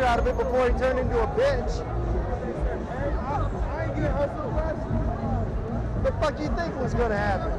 out of it before he turned into a bitch. I ain't getting hustled last. The fuck you think was gonna happen?